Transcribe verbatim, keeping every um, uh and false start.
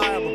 viable.